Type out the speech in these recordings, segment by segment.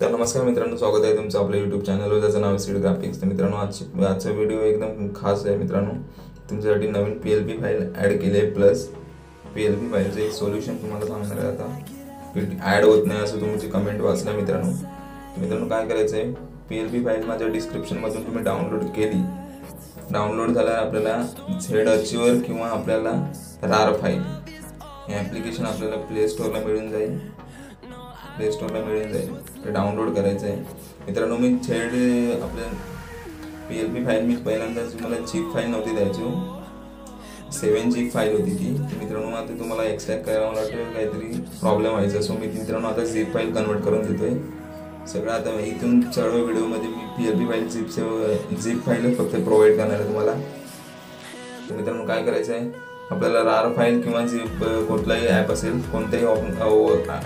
तर नमस्कार मित्रांनो, स्वागत आहे तुमचं आपल्या यूट्यूब चॅनलवर, ज्याचं नाव आहे सीड ग्राफिक्स। तर मित्रांनो आजचा व्हिडिओ एकदम खास आहे। मित्रांनो तुमच्यासाठी नवीन PLP फाईल ॲड केली आहे, प्लस PLP फाईलचं एक सोल्युशन तुम्हाला सांगणार आहे। आता ॲड होत नाही असं तुमची कमेंट वाचल्या मित्रांनो। मित्रांनो काय करायचं आहे, PLP फाईल माझ्या डिस्क्रिप्शनमधून तुम्ही डाउनलोड केली, डाउनलोड झाल्यावर आपल्याला झेड अचीवर किंवा आपल्याला रार फाईल हे ॲप्लिकेशन आपल्याला प्ले स्टोरला मिळून जाईल। ते डाउनलोड करायचं आहे मित्रांनो। मी झेड आपल्या PLP फाईल मी पहिल्यांदा तुम्हाला झिप फाईल नव्हती द्यायची, 7 GB फाईल होती ती मित्रांनो। आता तुम्हाला एक्सट्रॅक्ट करावं लागतं, काहीतरी प्रॉब्लेम व्हायचा, सो मी मित्रांनो आता झिप फाईल कन्वर्ट करून देतोय सगळं। आता इथून सर्व व्हिडिओमध्ये मी PLP फाईल झिप फाईल फक्त प्रोव्हाइड करणार आहे तुम्हाला। तर मित्रांनो काय करायचं आहे, आपल्याला रार फाईल किंवा जी कुठलाही ॲप असेल, कोणताही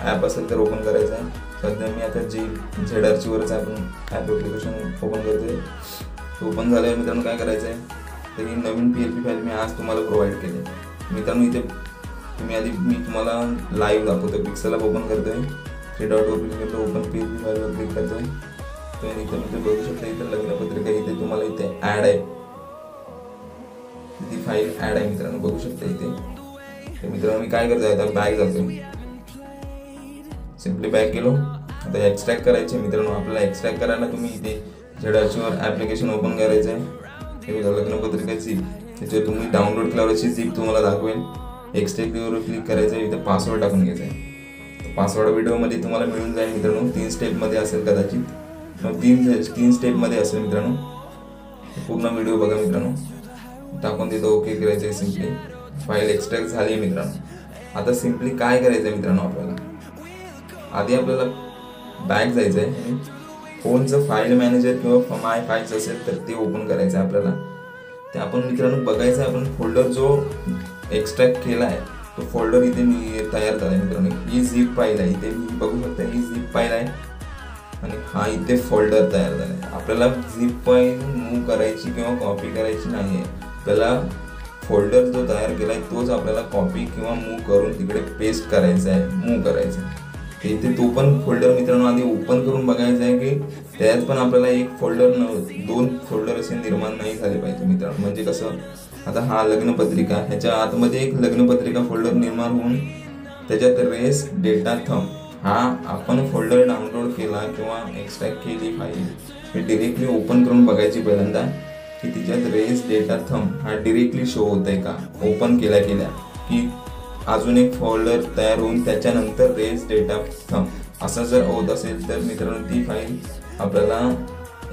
ॲप असेल तर ओपन करायचं आहे। सध्या मी आता जी झेड आरचीवरच आपण ॲप्लिकेशन ओपन करतोय। ओपन झाल्यावर मित्रांनो काय करायचं आहे, तर ही नवीन PLP फाईल मी आज तुम्हाला प्रोव्हाइड केली मित्रांनो। इथे तुम्ही आधी मी तुम्हाला लाईव्ह दाखवतो, पिक्सलॅब ओपन करतो आहे, 3 डॉटवर क्लिक करतो, ओपन PLP फाईलवर क्लिक करतो आहे। तर इथे मी बघू शकता, इथे लग्न पत्रिका इथे तुम्हाला इथे ॲड आहे, ती फाईल ॲड आहे मित्रांनो, बघू शकता इथे। मित्रांनो मी काय करतो आता, बॅक जातो, सिम्पली बॅक गेलो। आता एक्स्ट्रॅक्ट करायचे मित्रांनो, आपल्याला एक्स्ट्रॅक्ट करायला तुम्ही इथे झेडआरचीवर ॲप्लिकेशन ओपन करायचं आहे। हे लग्न पत्रिकाची त्याच्यावर तुम्ही डाउनलोड केल्यावर अशी झिप तुम्हाला दाखवेल, एक्स्ट्रॅक्टवर क्लिक करायचं आहे, इथे पासवर्ड टाकून घ्यायचा आहे। पासवर्ड व्हिडिओमध्ये तुम्हाला मिळून जाईल मित्रांनो, 3 स्टेपमध्ये असेल कदाचित, मग 3 स्टेपमध्ये असेल मित्रांनो। पूर्ण व्हिडिओ बघा मित्रांनो, टाकून देतो, ओके करायचं आहे। सिम्पली फाईल एक्स्ट्रॅक्ट झाली मित्रांनो। आता सिम्पली काय करायचं आहे मित्रांनो, आपल्याला आधी आपल्याला बॅक जायचं आहे, फोनचं फाईल मॅनेजर किंवा माय फाईल्स असेल तर ते ओपन करायचं आहे आपल्याला। ते आपण मित्रांनो बघायचं आहे, आपण फोल्डर जो एक्स्ट्रॅक्ट केला आहे तो फोल्डर इथे तयार झाला आहे मित्रांनो। ही झिप फाईल आहे, इथे मी बघू शकता ही झिप फाईल आहे आणि हा इथे फोल्डर तयार झाला आहे। आपल्याला झिप फाईल मूव्ह करायची किंवा कॉपी करायची नाही आहे, त्याला फोल्डर जो तयार केला आहे तोच आपल्याला कॉपी किंवा मूव्ह करून तिकडे पेस्ट करायचा आहे, मूव्ह करायचा आहे इथे। तो पण फोल्डर मित्रांनो आधी ओपन करून बघायचा आहे की त्यात पण आपल्याला एक फोल्डर 2 फोल्डर असे निर्माण नाही झाले पाहिजे मित्रांनो। म्हणजे कसं, आता हा लग्नपत्रिका, ह्याच्या आतमध्ये एक लग्नपत्रिका फोल्डर निर्माण होऊन त्याच्यात रेस डेटा थंब हा आपण फोल्डर डाउनलोड केला किंवा एक्स्ट्रॅक्ट केली फाईल, हे डिरेक्टली ओपन करून बघायची पहिल्यांदा की तिच्यात रेस डेटा थंब हा डिरेक्टली शो होत आहे का। ओपन केल्या केल्या की अजून एक फोल्डर तयार होऊन त्याच्यानंतर रेस डेटा थंब असं जर होत असेल तर मित्रांनो ती फाईल आपल्याला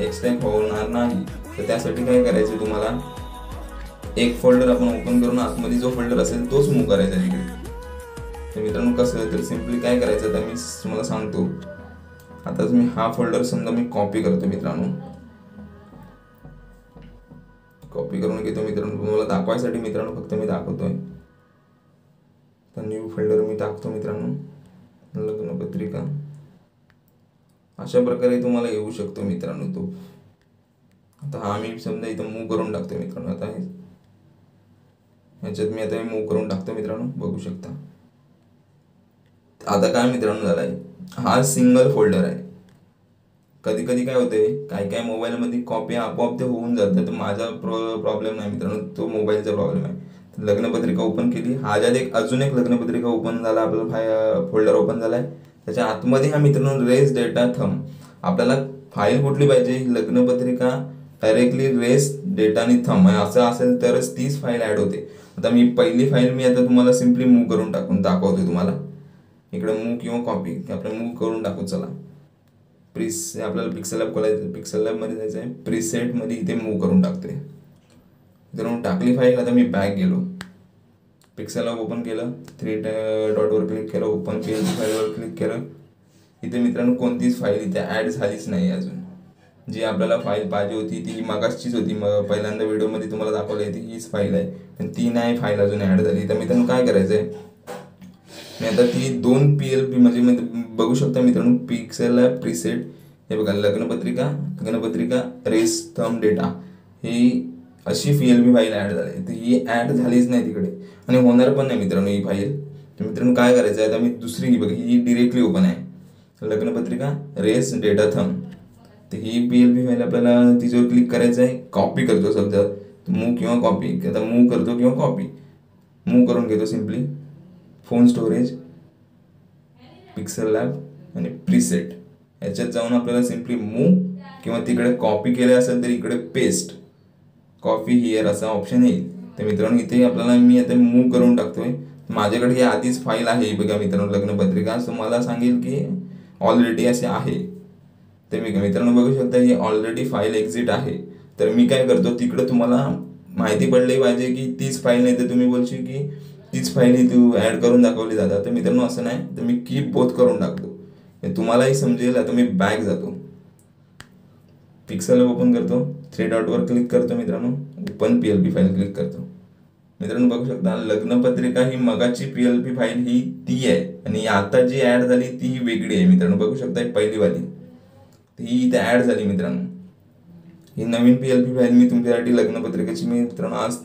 एक्स्ट्रॅक्ट होणार नाही। तर त्यासाठी काय करायचं, तुम्हाला एक फोल्डर आपण ओपन करून आतमध्ये जो फोल्डर असेल तोच मूव्ह करायचा तिकडे। तर मित्रांनो कसं, तर सिम्पली काय करायचं आता मी तुम्हाला सांगतो। आताच मी हा फोल्डर समजा मी कॉपी करतो मित्रांनो, कॉपी करून घेतो मित्रांनो तुम्हाला दाखवायसाठी मित्रांनो, फक्त मी दाखवतोय। तर न्यू फोल्डर मी टाकतो मित्रांनो, लग्नपत्रिका, अशा प्रकारे तुम्हाला येऊ शकतो मित्रांनो तो। आता हा मी समजा इथं मूव्ह करून टाकतो मित्रांनो, आता ह्याच्यात मी आता मूव्ह करून टाकतो मित्रांनो, बघू शकता। आता काय मित्रांनो झाला आहे, हा सिंगल फोल्डर आहे। कधी कधी काय होते, काय काय मोबाईलमध्ये कॉपी आपोआप ते होऊन जातं, तर माझा प्रॉब्लेम नाही मित्रांनो, तो मोबाईलचा प्रॉब्लेम आहे। लग्नपत्रिका ओपन केली, हा ज्यात एक अजून एक लग्नपत्रिका ओपन झाला, आपला फोल्डर ओपन झाला आहे, त्याच्या आतमध्ये हा मित्रांनो रेस डेटा थंब। आपल्याला फाईल कुठली पाहिजे, लग्नपत्रिका डायरेक्टली रेस डेटा आणि थंब असं असेल तरच तीच फाईल ॲड होते। आता मी पहिली फाईल मी आता तुम्हाला सिम्पली मूव्ह करून टाकून दाखवतो तुम्हाला, इकडे मूव्ह किंवा कॉपी आपल्याला मूव्ह करून टाकू। चला प्रिसे आपल्याला पिक्सलॅब खोलायचं, पिक्सलॅबमध्ये जायचं आहे, प्रिसेटमध्ये इथे मूव्ह करून टाकते मित्रांनो, टाकली फाईल। आता मी बॅक गेलो, पिक्सलॅब ओपन केलं, 3 डॉटवर क्लिक केलं, ओपन केलं, फाईलवर क्लिक केलं, इथे मित्रांनो कोणतीच फाईल इथे ॲड झालीच नाही अजून। जी आपल्याला फाईल पाहिजे होती ती मागासचीच होती, मग पहिल्यांदा व्हिडिओमध्ये तुम्हाला दाखवली होती हीच फाईल आहे, पण ती नाही फाईल अजून ॲड झाली। तर मित्रांनो काय करायचं आहे, मी आता ती 2 PLP म्हणजे मी बघू शकता मित्रांनो, पिक्सलॅब प्रीसेट हे बघा, लग्नपत्रिका रेस थंब डेटा ही अशी PLP फाईल ॲड झाली, तर ही ॲड झालीच नाही तिकडे आणि होणार पण नाही मित्रांनो ही फाईल। तर मित्रांनो काय करायचं आहे, आता मी दुसरी ही बघा, ही डिरेक्टली ओपन आहे, लग्न पत्रिका रेस डेटा थंब. तर ही PLP फाईल आपल्याला तिच्यावर क्लिक करायचं आहे. कॉपी करतो समजा मूव किंवा कॉपी, आता मूव करतो किंवा कॉपी मूव करून घेतो simply phone storage pixel lab आणि प्रीसेट याच्यात जाऊन आपल्याला सिंपली मूव किंवा तिकडे कॉपी केले असेल तर इकडे पेस्ट कॉपी हियर असा ऑप्शन येईल. तर मित्रांनो इथे आपल्याला मी आता मूव करून टाकतोय. माझ्याकडे ही आधीच फाईल आहे बघा मित्रांनो लग्नपत्रिका, सो मला सांगेल की ऑलरेडी असे आहे. तर मी मित्रांनो बघू शकता ही ऑलरेडी फाईल एक्झिट आहे. तर मी काय करतो तिकडे तुम्हाला माहिती पडली पाहिजे की तीच फाईल नाही तर तुम्ही बोलशील की तीच फाईल ही तू ॲड करून दाखवली जातात. तर मित्रांनो असं नाही, तर मी कीप बोथ करून टाकतो तुम्हालाही समजेल. आता मी बॅक जातो पिक्सल ओपन करतो थ्री डॉटवर क्लिक करतो मित्रांनो ओपन PLP फाईल क्लिक करतो. मित्रांनो बघू शकता लग्नपत्रिका ही मगाची PLP फाईल ही ती आहे आणि आता जी ॲड झाली ती वेगळी आहे. मित्रांनो बघू शकता पहिलीवाली ही इथे ॲड झाली. मित्रांनो ही नवीन PLP फाईल मी तुमच्यासाठी लग्नपत्रिकेची मी मित्रांनो आज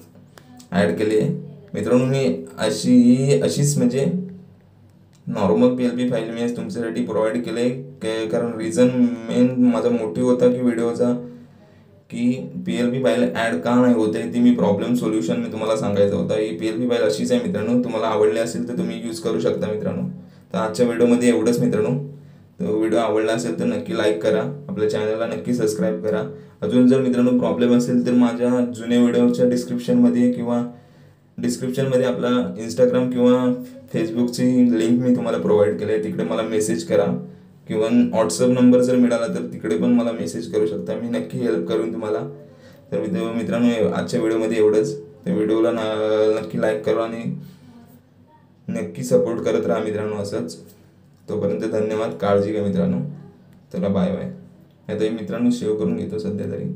ॲड केली आहे. मित्रांनो मी अशीच म्हणजे नॉर्मल PLP फाईल मी आज तुमच्यासाठी प्रोव्हाइड केली आहे. कारण रिझन मेन माझा मोटिव्ह होता की व्हिडिओचा की PLP फाईल ॲड का नाही होते ती मी प्रॉब्लेम सोल्युशन मी तुम्हाला सांगायचं होता. ही PLP फाईल अशीच आहे मित्रांनो, तुम्हाला आवडली असेल तर तुम्ही यूज करू शकता मित्रांनो. तर आजच्या व्हिडिओमध्ये एवढंच मित्रांनो. तर व्हिडिओ आवडला असेल तर नक्की लाईक करा, आपल्या चॅनलला नक्की सबस्क्राईब करा. अजून जर मित्रांनो प्रॉब्लेम असेल तर माझ्या जुने व्हिडिओच्या डिस्क्रिप्शनमध्ये किंवा डिस्क्रिप्शनमध्ये आपला इंस्टाग्राम किंवा फेसबुकची लिंक मी तुम्हाला प्रोव्हाइड केली आहे, तिकडे मला मेसेज करा किंवा व्हॉट्सअप नंबर जर मिळाला तर तिकडे पण मला मेसेज करू शकता, मी नक्की हेल्प करून तुम्हाला. तर मित्रांनो आजच्या व्हिडिओमध्ये एवढंच. तर व्हिडिओला नक्की लाईक करा आणि नक्की सपोर्ट करत राहा मित्रांनो असंच. तोपर्यंत धन्यवाद, काळजी घ्या मित्रांनो. चला बाय बाय. आता मित्रांनो सेव्ह करून घेतो सध्या तरी.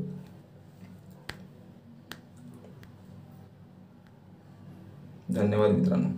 धन्यवाद मित्रांनो.